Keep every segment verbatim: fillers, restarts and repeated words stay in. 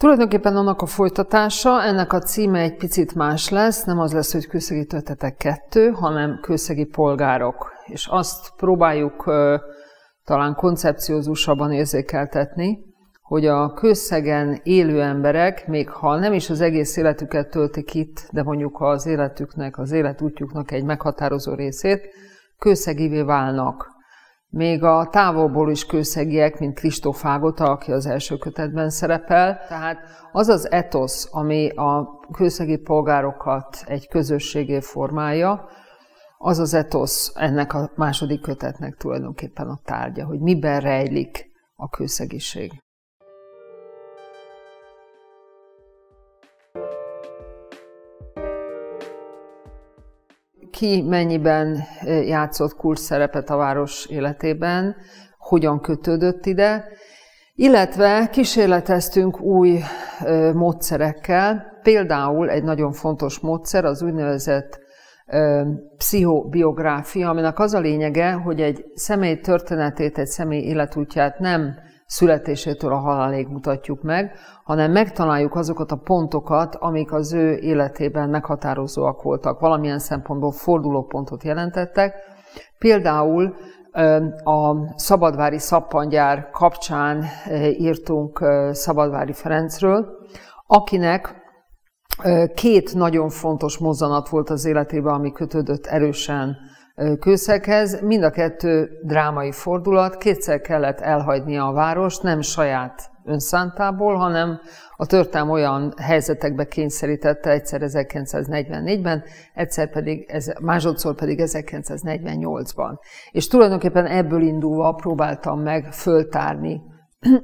Tulajdonképpen annak a folytatása, ennek a címe egy picit más lesz, nem az lesz, hogy Kőszegi Történetek kettő, hanem Kőszegi polgárok. És azt próbáljuk talán koncepciózusabban érzékeltetni, hogy a Kőszegen élő emberek, még ha nem is az egész életüket töltik itt, de mondjuk az életüknek, az életútjuknak egy meghatározó részét, kőszegivé válnak. Még a távolból is kőszegiek, mint Kristó, aki az első kötetben szerepel. Tehát az az etosz, ami a kőszegi polgárokat egy közösségé formálja, az az etosz ennek a második kötetnek tulajdonképpen a tárgya, hogy miben rejlik a kőszegiség. Ki mennyiben játszott kulcs szerepet a város életében, hogyan kötődött ide, illetve kísérleteztünk új módszerekkel. Például egy nagyon fontos módszer az úgynevezett pszichobiográfia, aminek az a lényege, hogy egy személy történetét, egy személy életútját nem születésétől a halálig mutatjuk meg, hanem megtaláljuk azokat a pontokat, amik az ő életében meghatározóak voltak, valamilyen szempontból fordulópontot jelentettek. Például a Szabadvári Szappangyár kapcsán írtunk Szabadvári Ferencről, akinek két nagyon fontos mozzanat volt az életében, ami kötődött erősen Kőszeghez. Mind a kettő drámai fordulat, kétszer kellett elhagynia a várost, nem saját önszántából, hanem a történelem olyan helyzetekbe kényszerítette, egyszer ezerkilencszáznegyvennégyben, egyszer pedig, másodszor pedig ezerkilencszáznegyvennyolcban. És tulajdonképpen ebből indulva próbáltam meg föltárni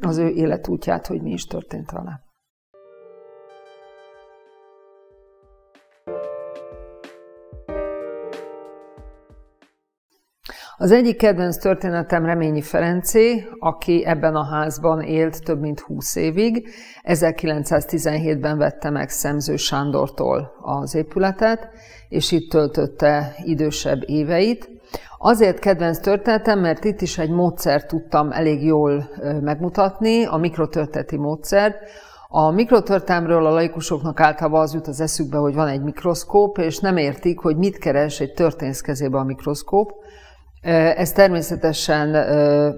az ő életútját, hogy mi is történt vele. Az egyik kedvenc történetem Reményi Ferencé, aki ebben a házban élt több mint húsz évig. ezerkilencszáztizenhétben vette meg Szemző Sándortól az épületet, és itt töltötte idősebb éveit. Azért kedvenc történetem, mert itt is egy módszert tudtam elég jól megmutatni, a mikrotörténeti módszert. A mikrotörténelemről a laikusoknak általában az jut az eszükbe, hogy van egy mikroszkóp, és nem értik, hogy mit keres egy történész kezébe a mikroszkóp. Ez természetesen,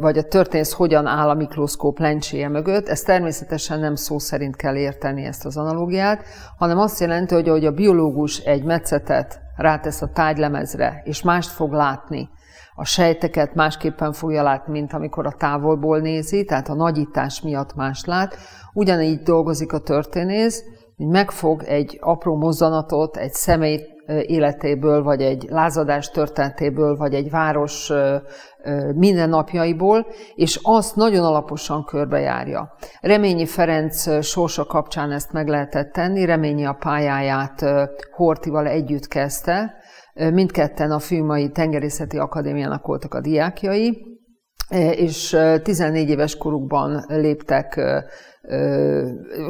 vagy a történész hogyan áll a mikroszkóp lencséje mögött, ez természetesen nem szó szerint kell érteni ezt az analógiát, hanem azt jelenti, hogy ahogy a biológus egy metszetet rátesz a tárgylemezre, és mást fog látni, a sejteket másképpen fogja látni, mint amikor a távolból nézi, tehát a nagyítás miatt más lát, ugyanígy dolgozik a történész, hogy megfog egy apró mozzanatot, egy személyt életéből, vagy egy lázadás történetéből, vagy egy város mindennapjaiból, és azt nagyon alaposan körbejárja. Reményi Ferenc sorsa kapcsán ezt meg lehetett tenni. Reményi a pályáját Horthyval együtt kezdte, mindketten a Fűmai Tengerészeti Akadémiának voltak a diákjai, és tizennégy éves korukban léptek,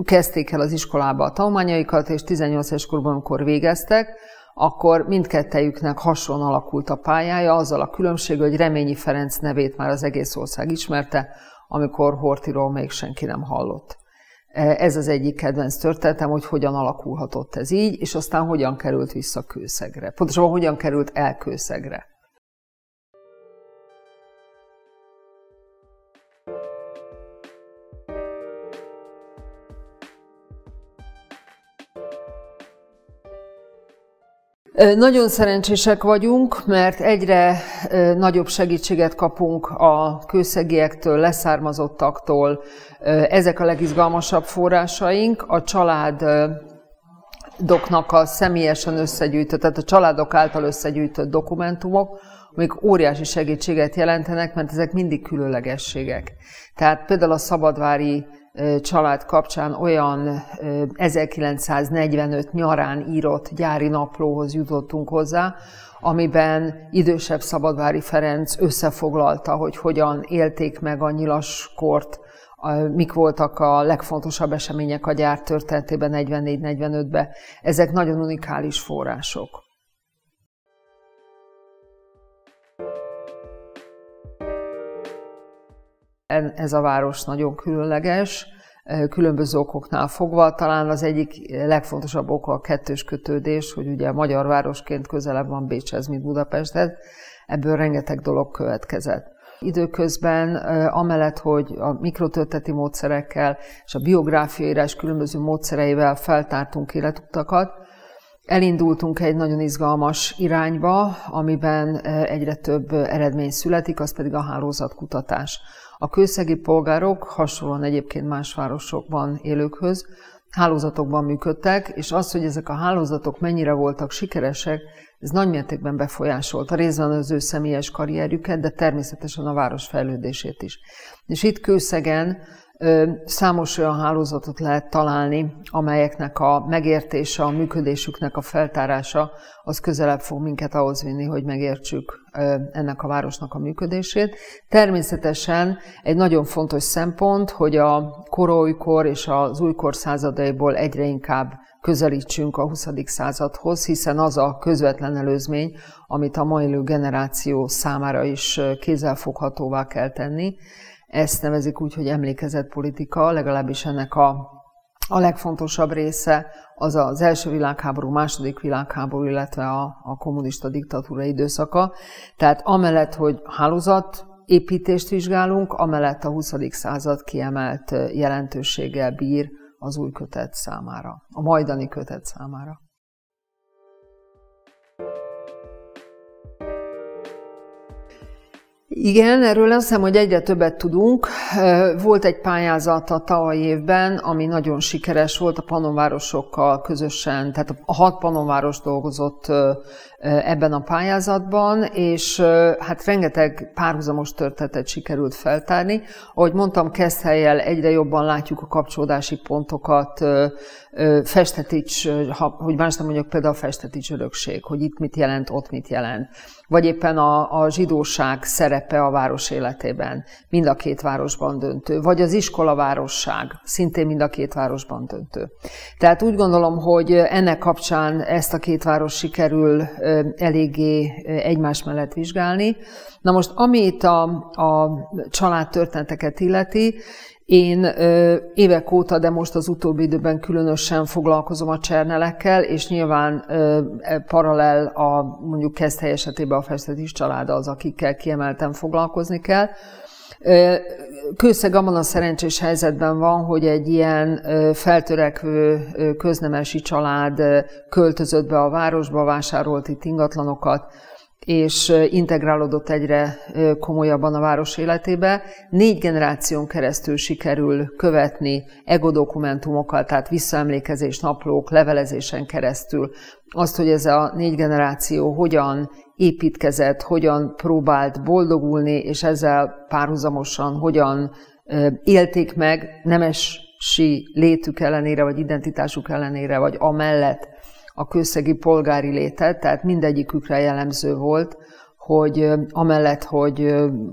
kezdték el az iskolába a tanulmányaikat, és tizennyolc éves korukban, amikor végeztek, akkor mindkettejüknek hasonlóan alakult a pályája, azzal a különbség, hogy Reményi Ferenc nevét már az egész ország ismerte, amikor Horthyról még senki nem hallott. Ez az egyik kedvenc történetem, hogy hogyan alakulhatott ez így, és aztán hogyan került vissza Kőszegre. Pontosabban hogyan került el Kőszegre. Nagyon szerencsések vagyunk, mert egyre nagyobb segítséget kapunk a kőszegiektől, leszármazottaktól. Ezek a legizgalmasabb forrásaink. A családoknak a személyesen összegyűjtött, tehát a családok által összegyűjtött dokumentumok, amik óriási segítséget jelentenek, mert ezek mindig különlegességek. Tehát például a szabadvári család kapcsán olyan ezerkilencszáznegyvenöt nyarán írott gyári naplóhoz jutottunk hozzá, amiben idősebb Szabadvári Ferenc összefoglalta, hogy hogyan élték meg a nyilaskort, mik voltak a legfontosabb események a gyár történetében negyvennégy negyvenötben. Ezek nagyon unikális források. Ez a város nagyon különleges, különböző okoknál fogva. Talán az egyik legfontosabb oka a kettős kötődés, hogy ugye a magyar városként közelebb van Bécshez, mint Budapesthez. Ebből rengeteg dolog következett. Időközben, amellett, hogy a mikrotörteti módszerekkel és a biográfiaírás különböző módszereivel feltártunk életutakat, elindultunk egy nagyon izgalmas irányba, amiben egyre több eredmény születik, az pedig a hálózatkutatás. A kőszegi polgárok hasonlóan egyébként más városokban élőkhöz hálózatokban működtek, és az, hogy ezek a hálózatok mennyire voltak sikeresek, ez nagymértékben befolyásolta részben az ő személyes karrierjüket, de természetesen a város fejlődését is. És itt Kőszegen számos olyan hálózatot lehet találni, amelyeknek a megértése, a működésüknek a feltárása az közelebb fog minket ahhoz vinni, hogy megértsük ennek a városnak a működését. Természetesen egy nagyon fontos szempont, hogy a koroújkor és az újkor századaiból egyre inkább közelítsünk a huszadik századhoz, hiszen az a közvetlen előzmény, amit a ma élő generáció számára is kézzelfoghatóvá kell tenni. Ezt nevezik úgy, hogy emlékezetpolitika, legalábbis ennek a, a legfontosabb része az az első világháború, második világháború, illetve a, a kommunista diktatúra időszaka. Tehát amellett, hogy hálózatépítést vizsgálunk, amellett a huszadik század kiemelt jelentőséggel bír az új kötet számára, a majdani kötet számára. Igen, erről azt hiszem, hogy egyre többet tudunk. Volt egy pályázat a tavalyi évben, ami nagyon sikeres volt a pannonvárosokkal közösen, tehát a hat pannonváros dolgozott ebben a pályázatban, és hát rengeteg párhuzamos történetet sikerült feltárni. Ahogy mondtam, Keszthellyel egyre jobban látjuk a kapcsolódási pontokat, Festetics, hogy más nem mondjuk, például a Festetics örökség, hogy itt mit jelent, ott mit jelent. Vagy éppen a, a zsidóság szerepe a város életében, mind a két városban döntő. Vagy az iskolavárosság, szintén mind a két városban döntő. Tehát úgy gondolom, hogy ennek kapcsán ezt a két város sikerül eléggé egymás mellett vizsgálni. Na most, amit a, a családtörténeteket illeti, én ö, évek óta, de most az utóbbi időben különösen foglalkozom a csernelekkel, és nyilván ö, paralel a mondjuk Keszthely esetében a Festetics családa az, akikkel kiemelten foglalkozni kell. Ö, Kőszeg abban a szerencsés helyzetben van, hogy egy ilyen feltörekvő köznemesi család költözött be a városba, vásárolt itt ingatlanokat, és integrálódott egyre komolyabban a város életébe. Négy generáción keresztül sikerül követni egodokumentumokkal, tehát visszaemlékezés, naplók, levelezésen keresztül azt, hogy ez a négy generáció hogyan építkezett, hogyan próbált boldogulni, és ezzel párhuzamosan hogyan élték meg nemesi létük ellenére, vagy identitásuk ellenére, vagy amellett a kőszegi polgári létet, tehát mindegyikükre jellemző volt, hogy amellett, hogy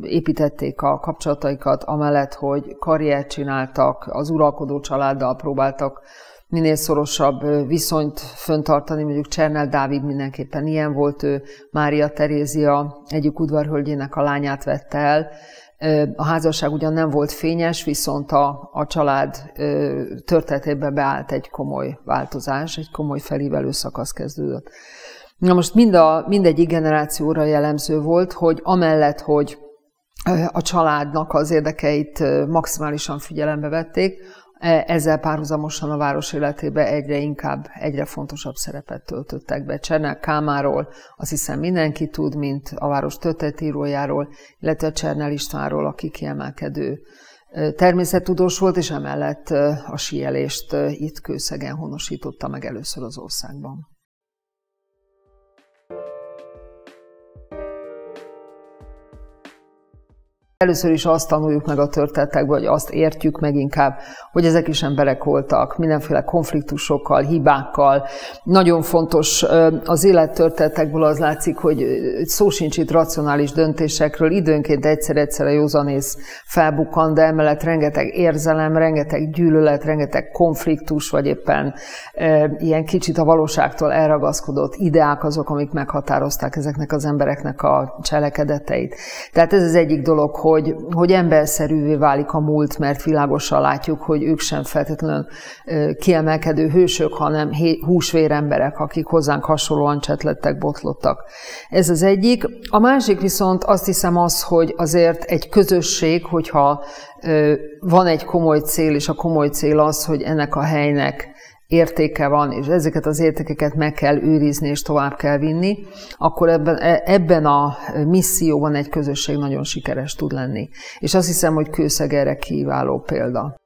építették a kapcsolataikat, amellett, hogy karriert csináltak, az uralkodó családdal próbáltak minél szorosabb viszonyt föntartani, mondjuk Csernel Dávid mindenképpen ilyen volt, ő Mária Terézia egyik udvarhölgyének a lányát vette el. A házasság ugyan nem volt fényes, viszont a, a család történetében beállt egy komoly változás, egy komoly felívelő szakasz kezdődött. Na most mind a, mindegyik generációra jellemző volt, hogy amellett, hogy a családnak az érdekeit maximálisan figyelembe vették, ezzel párhuzamosan a város életében egyre inkább, egyre fontosabb szerepet töltöttek be. Csernel Kámáról azt hiszem mindenki tud, mint a város történetírójáról, illetve Csernel Istvánról, aki kiemelkedő természettudós volt, és emellett a síelést itt Kőszegen honosította meg először az országban. Először is azt tanuljuk meg a történetekből, vagy azt értjük meg inkább, hogy ezek is emberek voltak, mindenféle konfliktusokkal, hibákkal. Nagyon fontos az élettörténetekből az látszik, hogy szó sincs itt racionális döntésekről, időnként egyszer-egyszerre józanész felbukkan, de emellett rengeteg érzelem, rengeteg gyűlölet, rengeteg konfliktus, vagy éppen e, ilyen kicsit a valóságtól elragaszkodott ideák azok, amik meghatározták ezeknek az embereknek a cselekedeteit. Tehát ez az egyik dolog, hogy, hogy emberszerűvé válik a múlt, mert világosan látjuk, hogy ők sem feltétlenül kiemelkedő hősök, hanem húsvér emberek, akik hozzánk hasonlóan csetlettek, botlottak. Ez az egyik. A másik viszont azt hiszem az, hogy azért egy közösség, hogyha van egy komoly cél, és a komoly cél az, hogy ennek a helynek értéke van, és ezeket az értékeket meg kell őrizni, és tovább kell vinni, akkor ebben, ebben a misszióban egy közösség nagyon sikeres tud lenni. És azt hiszem, hogy Kőszeg erre kiváló példa.